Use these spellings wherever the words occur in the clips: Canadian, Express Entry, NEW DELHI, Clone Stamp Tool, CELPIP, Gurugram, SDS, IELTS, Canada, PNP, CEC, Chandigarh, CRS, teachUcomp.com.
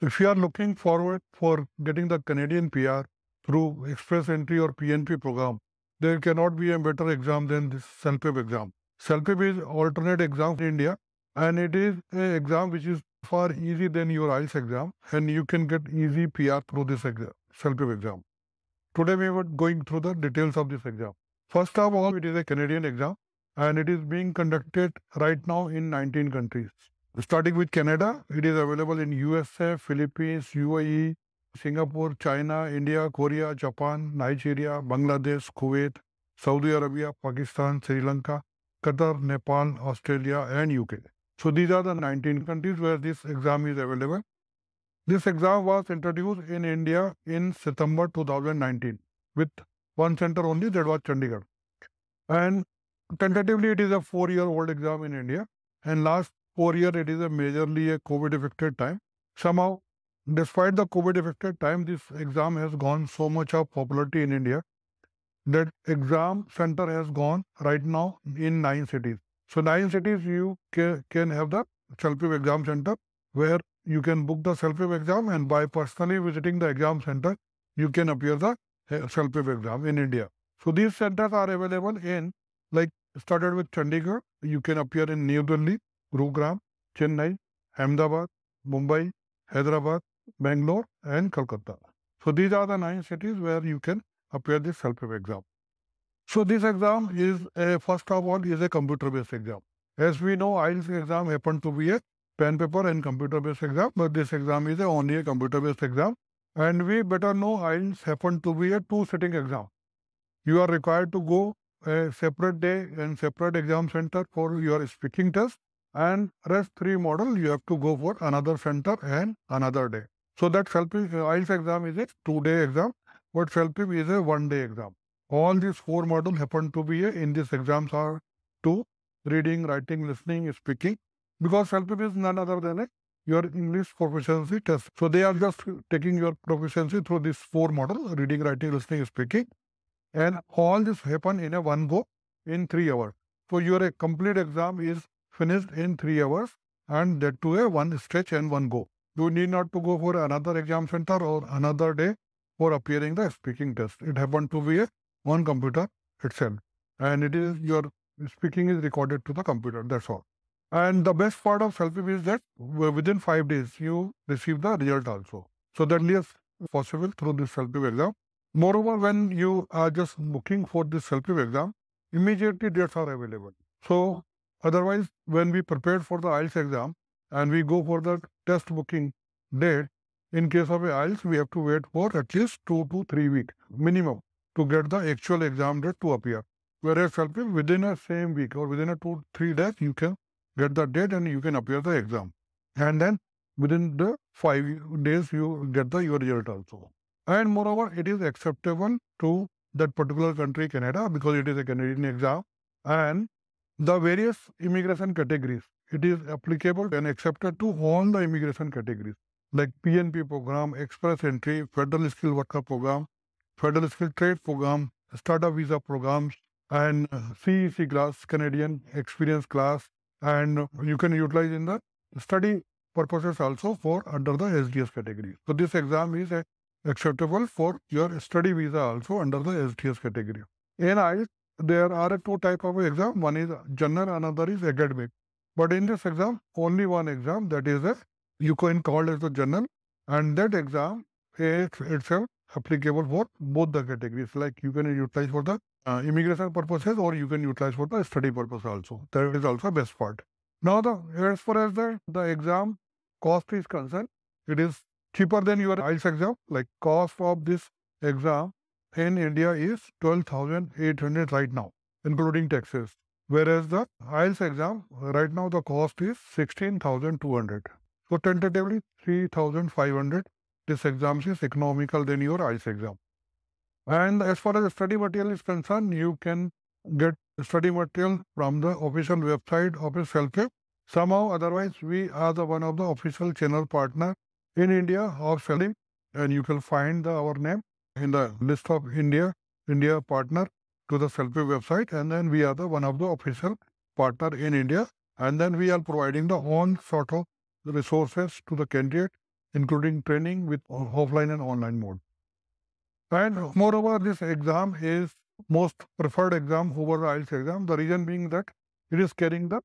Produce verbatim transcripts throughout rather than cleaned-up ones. If you are looking forward for getting the Canadian P R through Express Entry or P N P program, there cannot be a better exam than this CELPIP exam. CELPIP is alternate exam in India, and it is an exam which is far easier than your I E L T S exam, and you can get easy P R through this exam, CELPIP exam. Today we were going through the details of this exam. First of all, it is a Canadian exam, and it is being conducted right now in nineteen countries. Starting with Canada, it is available in U S A, Philippines, U A E, Singapore, China, India, Korea, Japan, Nigeria, Bangladesh, Kuwait, Saudi Arabia, Pakistan, Sri Lanka, Qatar, Nepal, Australia, and U K. So these are the nineteen countries where this exam is available. This exam was introduced in India in September two thousand nineteen with one center only, that was Chandigarh. And tentatively it is a four-year-old exam in India, and last four years it is a majorly a COVID-affected time. Somehow, despite the COVID-affected time, this exam has gone so much of popularity in India that exam center has gone right now in nine cities. So nine cities you ca can have the CELPIP exam center, where you can book the CELPIP exam, and by personally visiting the exam center, you can appear the CELPIP exam in India. So these centers are available in, like started with Chandigarh, you can appear in New Delhi, Gurugram, Chennai, Ahmedabad, Mumbai, Hyderabad, Bangalore, and Kolkata. So these are the nine cities where you can appear this CELPIP exam. So this exam is, a, first of all, is a computer-based exam. As we know, I E L T S exam happened to be a pen, paper, and computer-based exam, but this exam is a only a computer-based exam. And we better know I E L T S happened to be a two-sitting exam. You are required to go a separate day and separate exam center for your speaking test, and rest three model you have to go for another center and another day. So that CELPIP I E L T S exam is a two-day exam, but CELPIP is a one-day exam. All these four modules happen to be in these exams are two, reading, writing, listening, speaking, because CELPIP is none other than a, your English proficiency test. So they are just taking your proficiency through these four modules, reading, writing, listening, speaking, and all this happen in a one go in three hours. So your complete exam is finished in three hours, and that to a one stretch and one go. You need not to go for another exam center or another day for appearing the speaking test. It happened to be a on computer itself, and it is your speaking is recorded to the computer, that's all. And the best part of CELPIP is that within five days you receive the result also. So that is possible through this CELPIP exam. Moreover, when you are just booking for this CELPIP exam, immediately dates are available. So otherwise, when we prepare for the I E L T S exam and we go for the test booking date, in case of I E L T S, we have to wait for at least two to three weeks minimum to get the actual exam date to appear. Whereas CELPIP, within a same week or within a two, three days, you can get the date and you can appear the exam. And then within the five days, you get the your result also. And moreover, it is acceptable to that particular country, Canada, because it is a Canadian exam. And the various immigration categories, it is applicable and accepted to all the immigration categories, like P N P program, Express Entry, Federal Skilled Worker program, Federal Skilled Trade program, Startup Visa programs, and C E C class, Canadian Experience class, and you can utilize in the study purposes also for under the S D S category. So this exam is uh, acceptable for your study visa also under the S D S category. In I E L T S, there are two types of exam. One is general, another is academic. But in this exam, only one exam, that is a, you can call as the general, and that exam is itself applicable for both the categories, like you can utilize for the uh, immigration purposes or you can utilize for the study purpose also. That is also best part. Now, the as far as the, the exam cost is concerned, it is cheaper than your I E L T S exam. Like cost of this exam in India is twelve thousand eight hundred right now, including taxes. Whereas the I E L T S exam, right now the cost is sixteen thousand two hundred. So tentatively three thousand five hundred. This exam is economical than your I E L T S exam. And as far as study material is concerned, you can get study material from the official website of CELPIP. Somehow, otherwise, we are the one of the official channel partner in India of CELPIP, and you can find the, our name in the list of India, India partner to the CELPIP website, and then we are the one of the official partner in India, and then we are providing the own sort of resources to the candidate, including training with offline and online mode. And moreover, this exam is most preferred exam over the I E L T S exam. The reason being that it is carrying the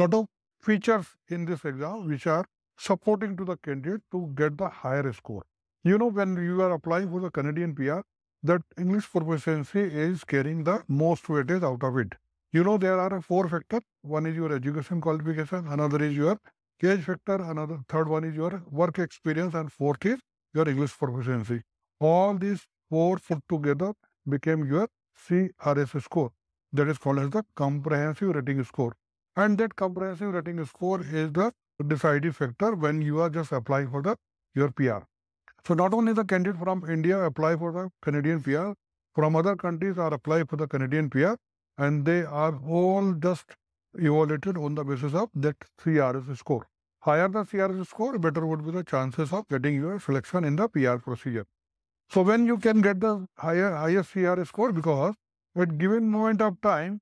lot of features in this exam which are supporting to the candidate to get the higher score. You know, when you are applying for the Canadian P R, that English proficiency is carrying the most weightage out of it. You know, there are four factors. One is your education qualification, another is your age factor, another third one is your work experience, and fourth is your English proficiency. All these four put together became your C R S score, that is called as the comprehensive rating score. And that comprehensive rating score is the deciding factor when you are just applying for the your P R. So not only the candidate from India apply for the Canadian P R, from other countries are apply for the Canadian P R, and they are all just evaluated on the basis of that C R S score. Higher the C R S score, better would be the chances of getting your selection in the P R procedure. So when you can get the higher, higher C R S score, because at given moment of time,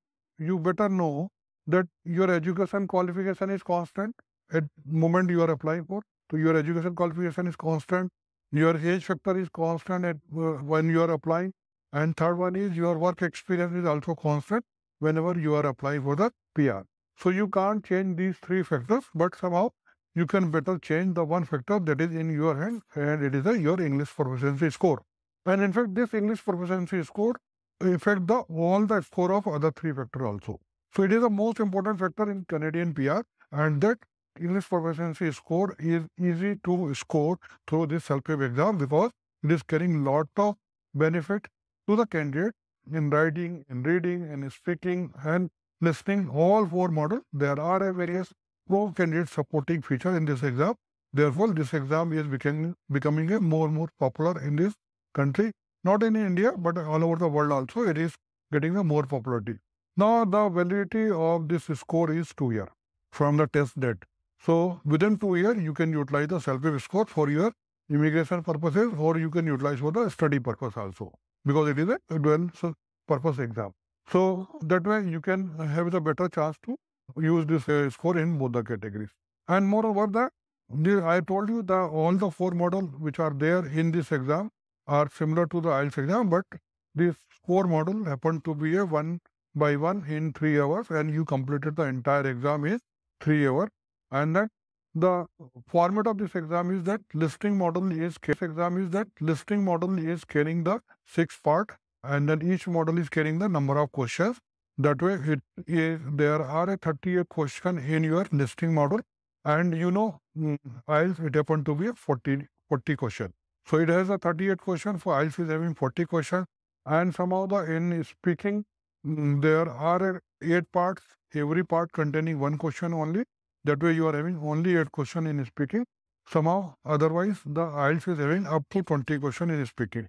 you better know that your education qualification is constant at moment you are applying for. So your education qualification is constant, your age factor is constant at uh, when you are applying, and third one is your work experience is also constant whenever you are applying for the P R. So you can't change these three factors, but somehow you can better change the one factor that is in your hand, and it is a, your English proficiency score. And in fact, this English proficiency score affects the, all the score of other three factors also. So it is the most important factor in Canadian P R, and that English proficiency score is easy to score through this CELPIP exam, because it is carrying lot of benefit to the candidate in writing, in reading, in speaking, and listening, all four models. There are various pro candidate supporting feature in this exam. Therefore, this exam is becoming, becoming a more and more popular in this country, not in India, but all over the world also. It is getting a more popularity. Now, the validity of this score is two years from the test date. So, within two years, you can utilize the CELPIP score for your immigration purposes, or you can utilize for the study purpose also, because it is a dual purpose exam. So, that way you can have the better chance to use this uh, score in both the categories. And moreover, the, the, I told you that all the four models which are there in this exam are similar to the I E L T S exam, but this score model happened to be a one by one in three hours, and you completed the entire exam in three hours. And that the format of this exam is that listening model is exam is that listening model is carrying the six part, and then each model is carrying the number of questions. That way, it is there are a thirty-eight question in your listening model, and you know I E L T S it happened to be a forty, forty question. So it has a thirty-eight question. For I E L T S is having forty question, and somehow the in speaking there are eight parts, every part containing one question only. That way you are having only eight question in speaking. Somehow, otherwise, the I E L T S is having up to twenty question in speaking.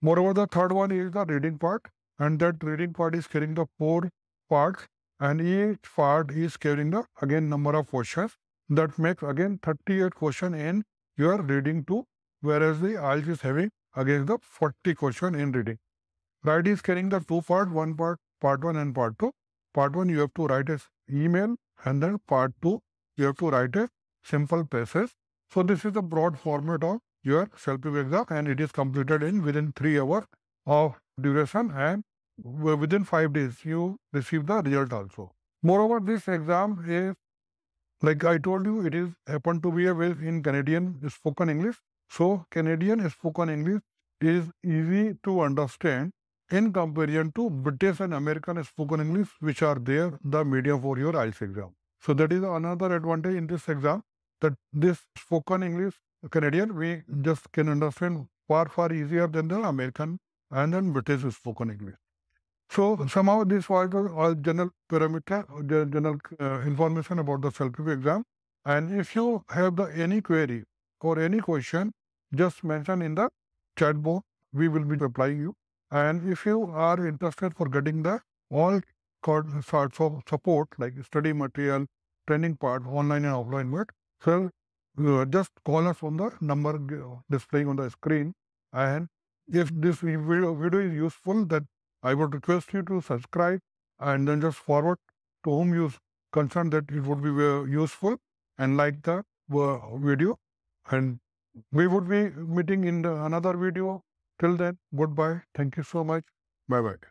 Moreover, the third one is the reading part, and that reading part is carrying the four parts, and each part is carrying the, again, number of questions. That makes, again, thirty-eight question in your reading too, whereas the I E L T S is having, again, the forty question in reading. Right is carrying the two parts, one part, part one and part two. Part one, you have to write as email, and then part two, you have to write a simple passage. So this is the broad format of your CELPIP exam, and it is completed in within three hours of duration, and within five days you receive the result also. Moreover, this exam is, like I told you, it is happened to be a way in Canadian spoken English. So Canadian spoken English is easy to understand in comparison to British and American spoken English, which are there, the medium for your I E L T S exam. So that is another advantage in this exam, that this spoken English, Canadian, we just can understand far, far easier than the American and then British spoken English. So somehow this was all general parameter, general uh, information about the CELPIP exam. And if you have the any query or any question, just mention in the chat box, we will be replying you. And if you are interested for getting the all sorts of support like study material, training part, online and offline work, so uh, just call us on the number displaying on the screen. And if this video, video is useful, then I would request you to subscribe and then just forward to whom you concerned that it would be uh, useful, and like the uh, video and We would be meeting in the another video. Till then, goodbye. Thank you so much. Bye-bye.